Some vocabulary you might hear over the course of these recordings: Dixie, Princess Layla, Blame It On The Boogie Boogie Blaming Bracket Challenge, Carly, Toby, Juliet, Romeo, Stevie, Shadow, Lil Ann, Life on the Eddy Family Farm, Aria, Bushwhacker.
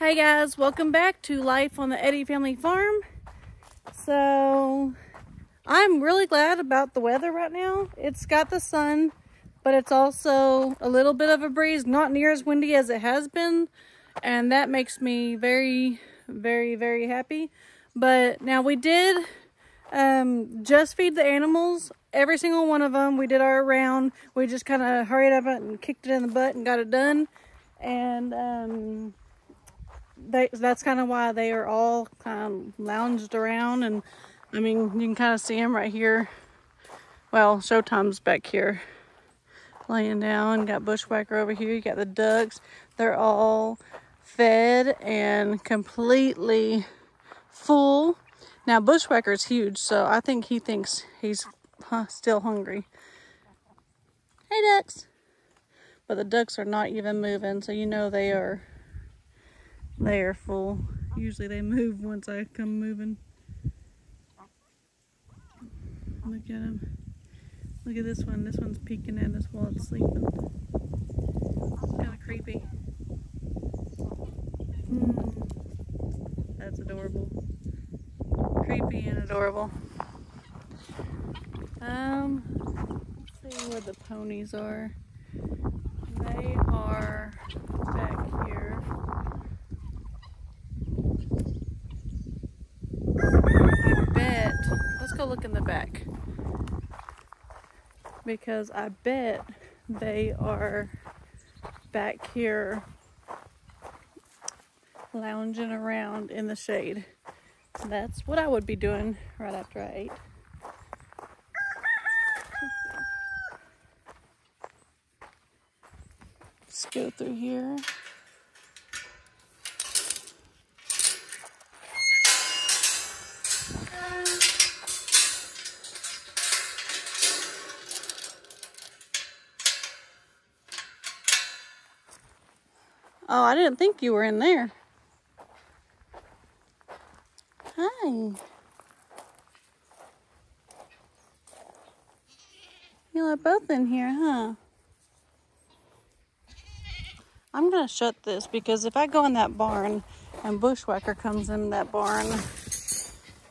Hey guys, welcome back to Life on the Eddy Family Farm. So, I'm really glad about the weather right now. It's got the sun, but it's also a little bit of a breeze, not near as windy as it has been. And that makes me very, very, very happy. But now we did just feed the animals, every single one of them. We did our round. We just kind of hurried up and kicked it in the butt and got it done. And that's kind of why they are all kind of lounged around. And I mean, you can kind of see them right here. Well, Showtime's back here laying down. Got Bushwhacker over here. You got the ducks. They're all fed and completely full. Now Bushwhacker's huge, so I think he thinks he's still hungry. Hey ducks. But the ducks are not even moving, so you know they are full. Usually they move once I come moving. Look at them. Look at this one. This one's peeking at us while it's sleeping. It's kind of creepy. That's adorable. Creepy and adorable. Let's see where the ponies are. They are back here. Let's go look in the back, because I bet they are back here lounging around in the shade. That's what I would be doing right after I ate. Let's go through here. Oh, I didn't think you were in there. Hi. You are both in here, huh? I'm gonna shut this, because if I go in that barn and Bushwhacker comes in that barn.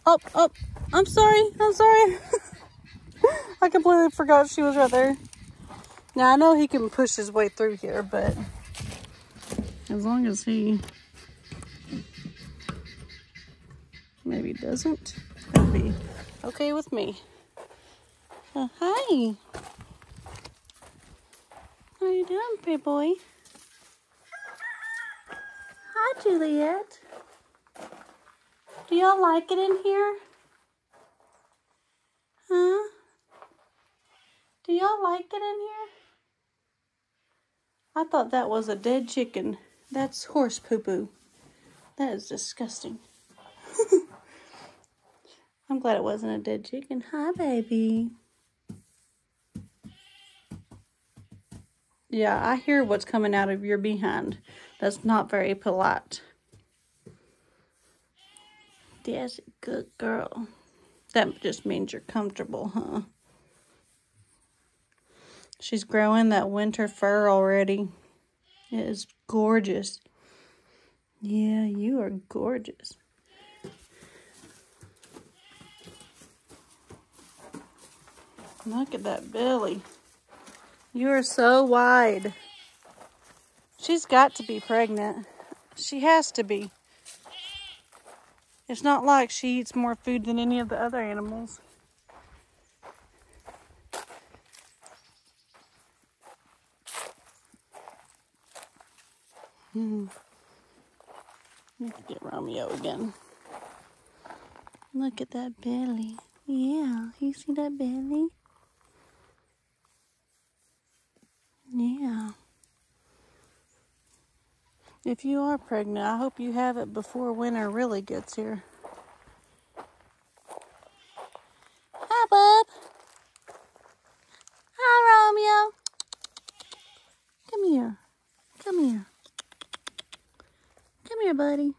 Oh, I'm sorry. I completely forgot she was right there. Now I know he can push his way through here, but as long as he maybe doesn't, that'll be okay with me. Hi. How you doing, big boy? Hi, Juliet. Do y'all like it in here? Huh? Do y'all like it in here? I thought that was a dead chicken. That's horse poo-poo. That is disgusting. I'm glad it wasn't a dead chicken. Hi, baby. Yeah, I hear what's coming out of your behind. That's not very polite. That's a good girl. That just means you're comfortable, huh? She's growing that winter fur already. It is gorgeous. Yeah, you are gorgeous. Look at that belly. You are so wide. She's got to be pregnant. She has to be. It's not like she eats more food than any of the other animals. Let's get Romeo again. Look at that belly. Yeah, you see that belly? Yeah. If you are pregnant, I hope you have it before winter really gets here. Hi, bub. Hi, Romeo. Come here. Come here. Come here, buddy.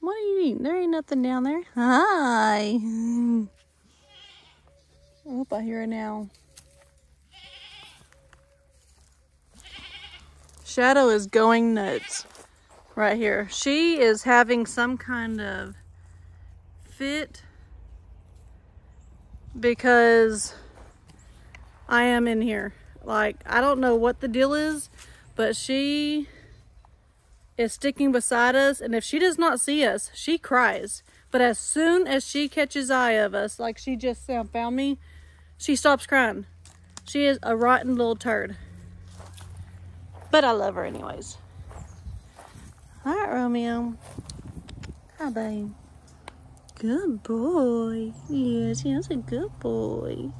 What are you eating? There ain't nothing down there. Hi. I hope I hear it now. Shadow is going nuts right here. She is having some kind of fit because I am in here. Like, I don't know what the deal is, but she is sticking beside us, and if she does not see us, she cries. But as soon as she catches eye of us, like she just found me, she stops crying. She is a rotten little turd. But I love her anyways. All right, Romeo. Hi, babe. Good boy. Yes, he's a good boy.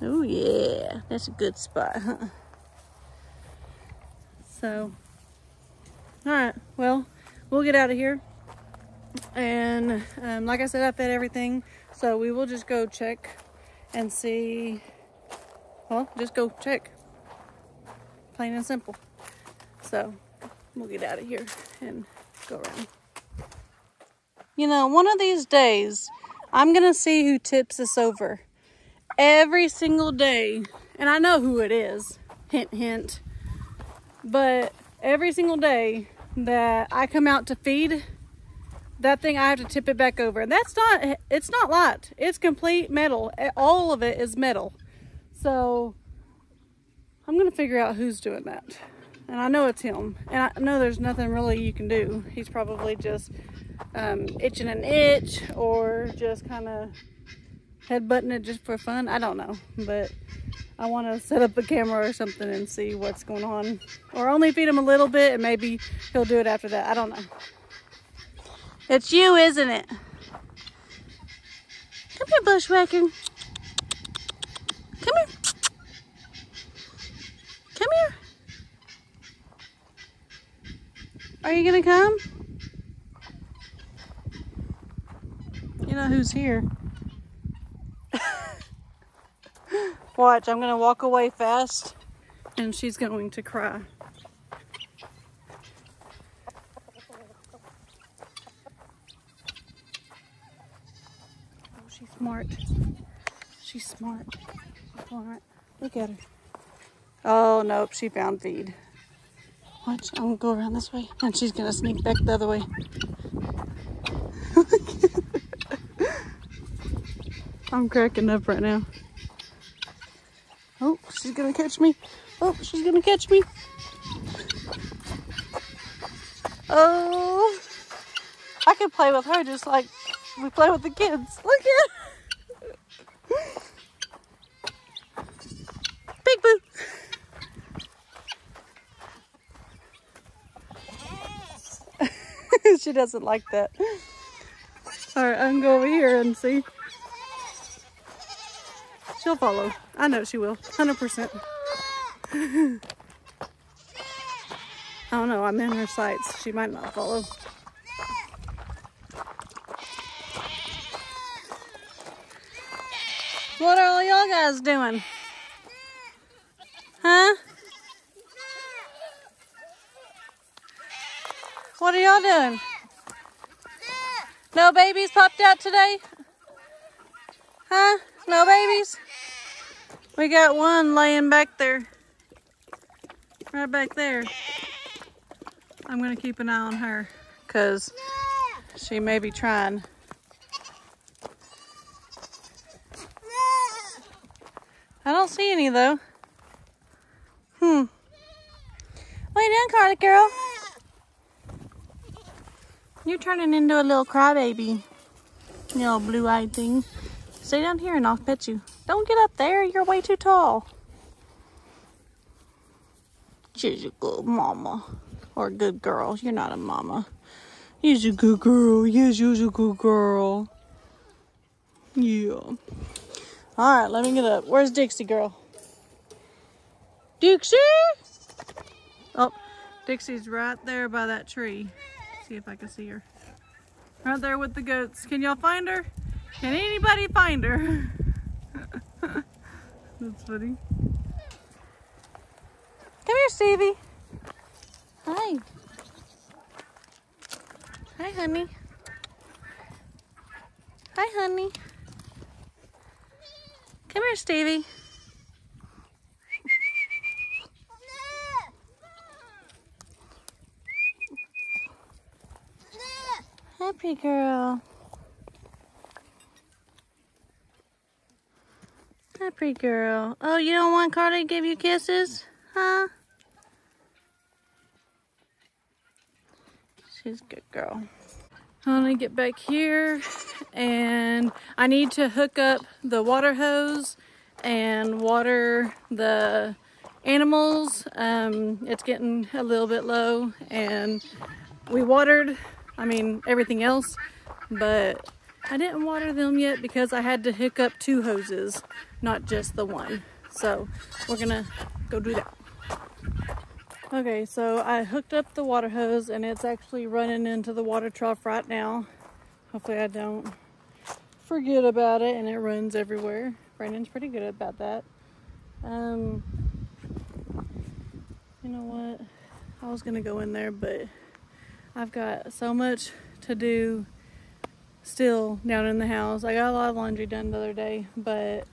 Oh, yeah. That's a good spot, huh? So, all right. Well, we'll get out of here. And like I said, I fed everything. So we will just go check and see. Well, just go check. Plain and simple. So we'll get out of here and go around. You know, one of these days, I'm going to see who tips us over. Every single day. And I know who it is. Hint, hint. But every single day that I come out to feed that thing, I have to tip it back over. And that's not, it's not light. It's complete metal. All of it is metal. So I'm going to figure out who's doing that. And I know it's him. And I know there's nothing really you can do. He's probably just itching an itch or just kind of headbutting it just for fun. I don't know. But I want to set up a camera or something and see what's going on. Or only feed him a little bit and maybe he'll do it after that. I don't know. It's you, isn't it? Come here, Bushwhacker. Come here. Come here. Are you gonna come? You know who's here. Watch, I'm gonna walk away fast and she's going to cry. Smart. She's smart. She's smart. Look at her. Oh, nope. She found feed. Watch. I'm going to go around this way. And she's going to sneak back the other way. I'm cracking up right now. Oh, she's going to catch me. Oh, she's going to catch me. Oh. I could play with her just like we play with the kids. Look at her. Big Boo. She doesn't like that. Alright, I'm going to go over here and see. She'll follow. I know she will. 100%. I don't know. I'm in her sights. She might not follow. What are all y'all guys doing? Huh? What are y'all doing? No babies popped out today? Huh? No babies? We got one laying back there. Right back there. I'm going to keep an eye on her because she may be trying. I don't see any though. Hmm. What are you doing, Carly girl? You're turning into a little crybaby. You little blue-eyed thing. Stay down here and I'll pet you. Don't get up there. You're way too tall. She's a good mama. Or a good girl. You're not a mama. You're a good girl. Yes, you're a good girl. Yeah. All right, let me get up. Where's Dixie, girl? Dixie? Oh, Dixie's right there by that tree. Let's see if I can see her. Right there with the goats. Can y'all find her? Can anybody find her? That's funny. Come here, Stevie. Hi. Hi, honey. Hi, honey. Come here, Stevie. Hi, pretty girl. Hi, pretty girl. Oh, you don't want Carly to give you kisses? Huh? She's a good girl. I'm gonna get back here and I need to hook up the water hose and water the animals. It's getting a little bit low and we watered, I mean, everything else, but I didn't water them yet because I had to hook up two hoses, not just the one. So we're gonna go do that. Okay, so I hooked up the water hose and it's actually running into the water trough right now. Hopefully I don't forget about it and it runs everywhere. Brandon's pretty good about that. You know what? I was gonna go in there, but I've got so much to do still down in the house. I got a lot of laundry done the other day, but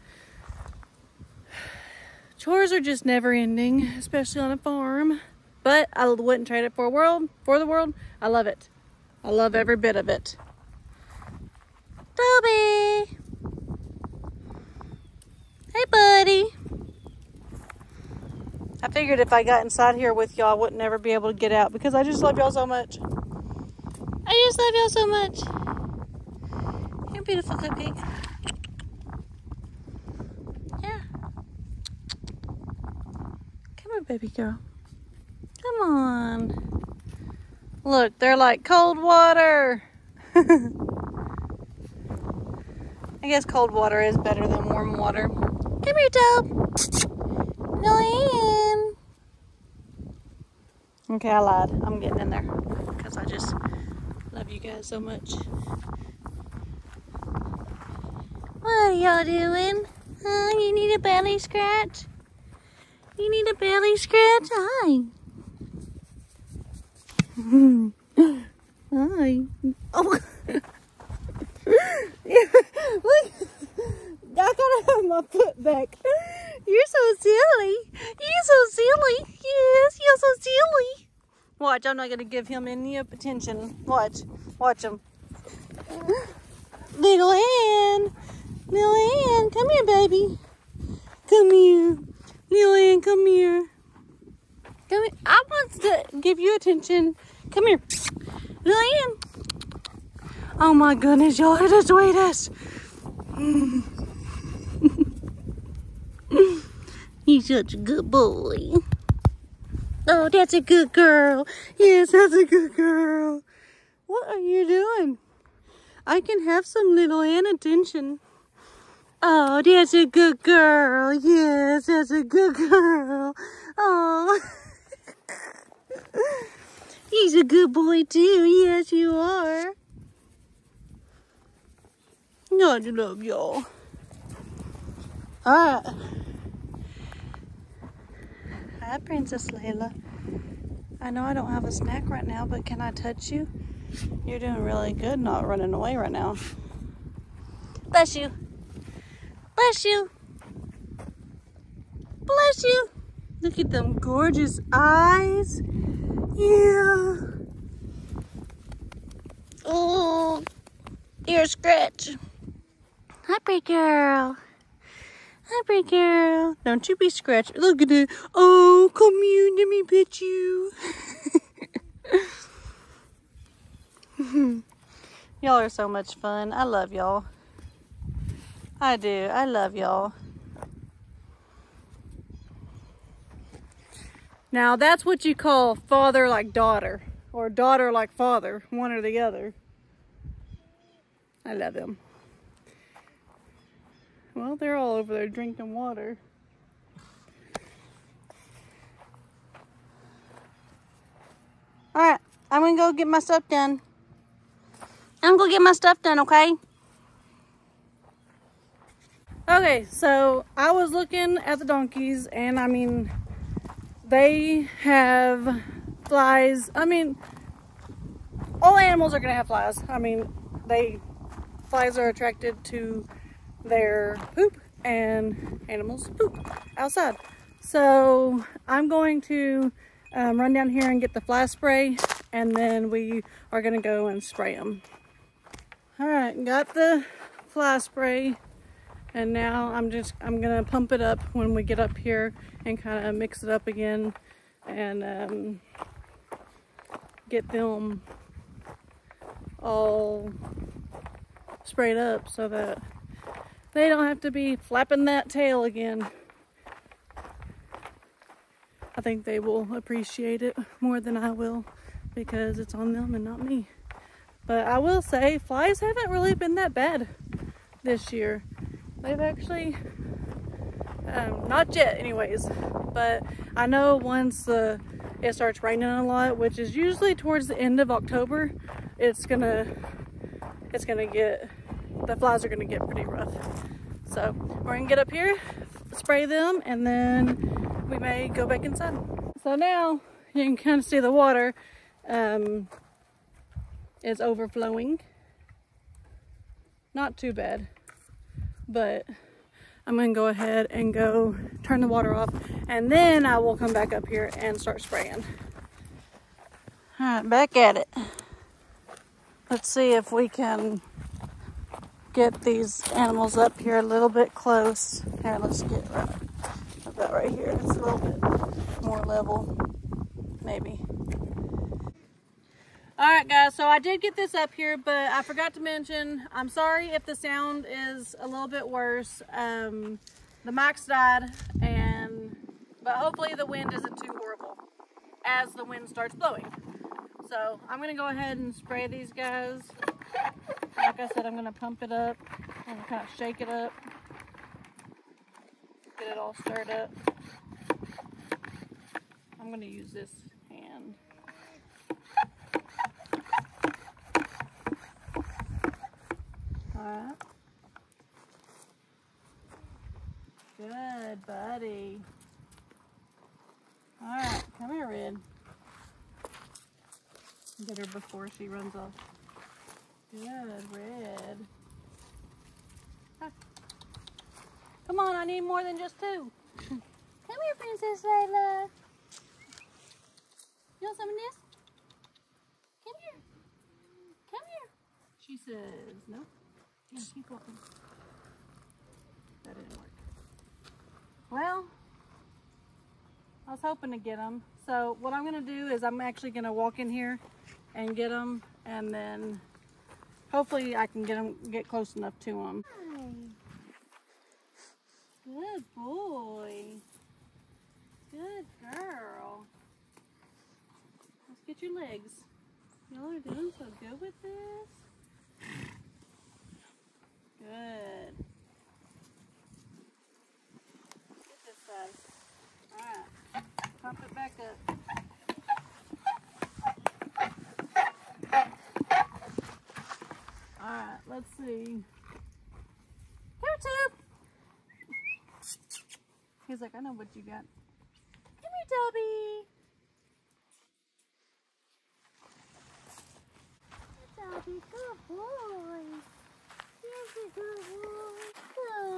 chores are just never ending, especially on a farm, but I wouldn't trade it for the world. I love it. I love every bit of it. Toby! Hey, buddy. I figured if I got inside here with y'all, I wouldn't ever be able to get out because I just love y'all so much. I just love y'all so much. You're beautiful, Cupcake. Baby girl, come on. Look, they're like cold water. I guess cold water is better than warm water. Come here, Tob. No, Ann. Okay, I lied. I'm getting in there because I just love you guys so much. What are y'all doing? Huh? You need a belly scratch? You need a belly scratch? Hi. Hi. Oh. Look. I gotta have my foot back. You're so silly. You're so silly. Yes, you're so silly. Watch, I'm not gonna give him any attention. Watch. Watch him. Little Ann. Little Ann, come here, baby. Come here. Lil Ann, come here. Come here. I want to give you attention. Come here. Lil Ann. Oh my goodness, y'all, it is sweetest. He's such a good boy. Oh, that's a good girl. Yes, that's a good girl. What are you doing? I can have some Lil Ann attention. Oh, that's a good girl. Yes, that's a good girl. Oh, he's a good boy too. Yes, you are. God, I love y'all. All right. Hi, Princess Layla. I know I don't have a snack right now, but can I touch you? You're doing really good not running away right now. Bless you. Bless you. Bless you. Look at them gorgeous eyes. Yeah. Oh, ear scratch. Hi, pretty girl. Hi, pretty girl. Don't you be scratched. Look at it. Oh, come here. Let me pet you. Y'all are so much fun. I love y'all. I do. I love y'all. Now that's what you call father like daughter or daughter like father, one or the other. I love them. Well, they're all over there drinking water. All right, I'm gonna go get my stuff done. I'm gonna get my stuff done, okay? Okay, so I was looking at the donkeys and I mean, they have flies. I mean, all animals are gonna have flies. I mean, flies are attracted to their poop and animals poop outside. So I'm going to run down here and get the fly spray and then we are gonna go and spray them. Alright, got the fly spray, and now I'm gonna pump it up when we get up here and kind of mix it up again and get them all sprayed up so that they don't have to be flapping that tail again. I think they will appreciate it more than I will because it's on them and not me. But I will say, flies haven't really been that bad this year. They've actually, not yet anyways, but I know once it starts raining a lot, which is usually towards the end of October, the flies are gonna get pretty rough. So we're gonna get up here, spray them, and then we may go back inside. So now you can kind of see the water. It's overflowing. Not too bad, but I'm gonna go ahead and go turn the water off, and then I will come back up here and start spraying. All right, back at it. Let's see if we can get these animals up here a little bit close. Here, let's get about right here. It's a little bit more level, maybe. All right, guys, so I did get this up here, but I forgot to mention, I'm sorry if the sound is a little bit worse. The mic's died, but hopefully the wind isn't too horrible as the wind starts blowing. So I'm gonna go ahead and spray these guys. Like I said, I'm gonna pump it up and kind of shake it up, get it all stirred up. I'm gonna use this hand. Alright. Good buddy. Alright, come here, Red. Get her before she runs off. Good, Red. Huh. Come on, I need more than just two. Come here, Princess Layla. You want some of this? Come here. Come here. She says no. Yeah, keep walking. That didn't work. Well, I was hoping to get them. So what I'm going to do is I'm actually going to walk in here and get them, and then hopefully I can get close enough to them. Good boy. Good girl. Let's get your legs. Y'all are doing so good with this. Good. Get this side. Alright. Pump it back up. Alright, let's see. Here, Toby! He's like, I know what you got. Come here, Toby! Toby, good boy!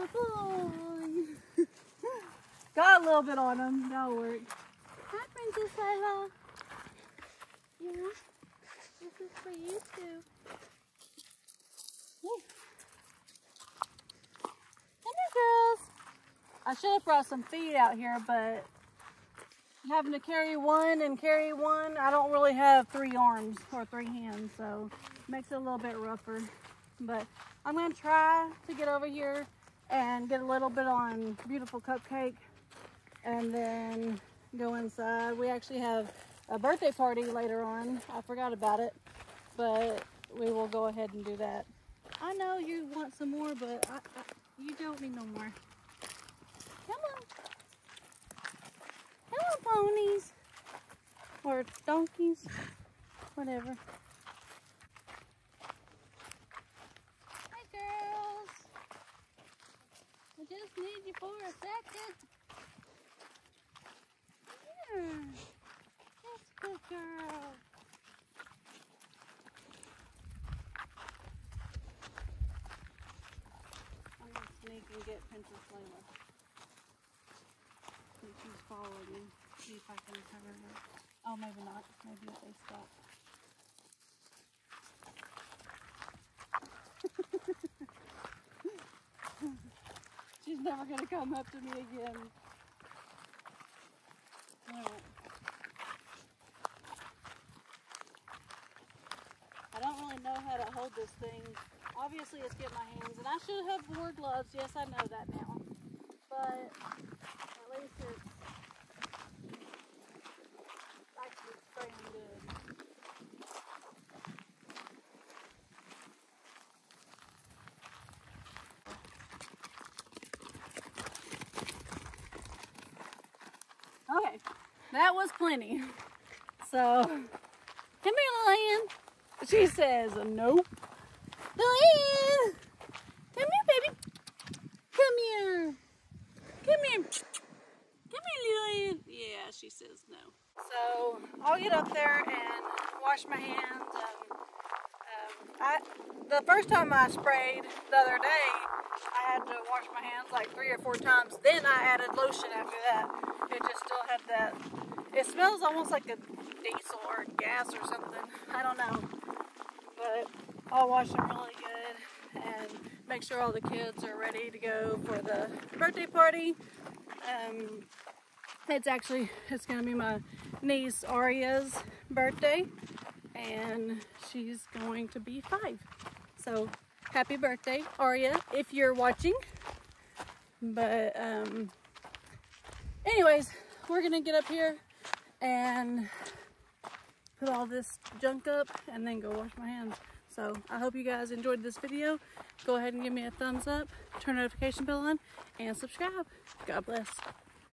Good boy. Got a little bit on him. That'll work. Hi, Princess Layla. Yeah, this is for you too. Woo. Come here, girls. I should have brought some feed out here, but having to carry one, I don't really have three arms or three hands, so it makes it a little bit rougher. But I'm going to try to get over here and get a little bit on Beautiful Cupcake and then go inside. We actually have a birthday party later on. I forgot about it, but we will go ahead and do that. I know you want some more, but you don't need no more. Come on. Come on, ponies. Or donkeys. Whatever. I just need you for a second. Yeah. That's a good girl. I'm going to sneak and get Princess Layla. I think she's following me. See if I can cover her. Oh, maybe not. Maybe if they stop. never going to come up to me again. I don't really know how to hold this thing. Obviously, it's getting my hands, and I should have wore gloves. Yes, I know that now, but at least it's actually spraying good. Okay, that was plenty. So, come here, Lil Ann. She says, nope. Lil Ann, come here, baby. Come here. Come here. Come here, Lil Ann. Yeah, she says no. So, I'll get up there and wash my hands. The first time I sprayed the other day, I had to wash my hands like 3 or 4 times. Then I added lotion after that. It just still had that. It smells almost like a diesel or gas or something. I don't know. But I'll wash them really good and make sure all the kids are ready to go for the birthday party. It's going to be my niece Aria's birthday. And she's going to be 5. So, happy birthday, Aria, if you're watching. But, anyways, we're going to get up here and put all this junk up and then go wash my hands. So, I hope you guys enjoyed this video. Go ahead and give me a thumbs up, turn notification bell on, and subscribe. God bless.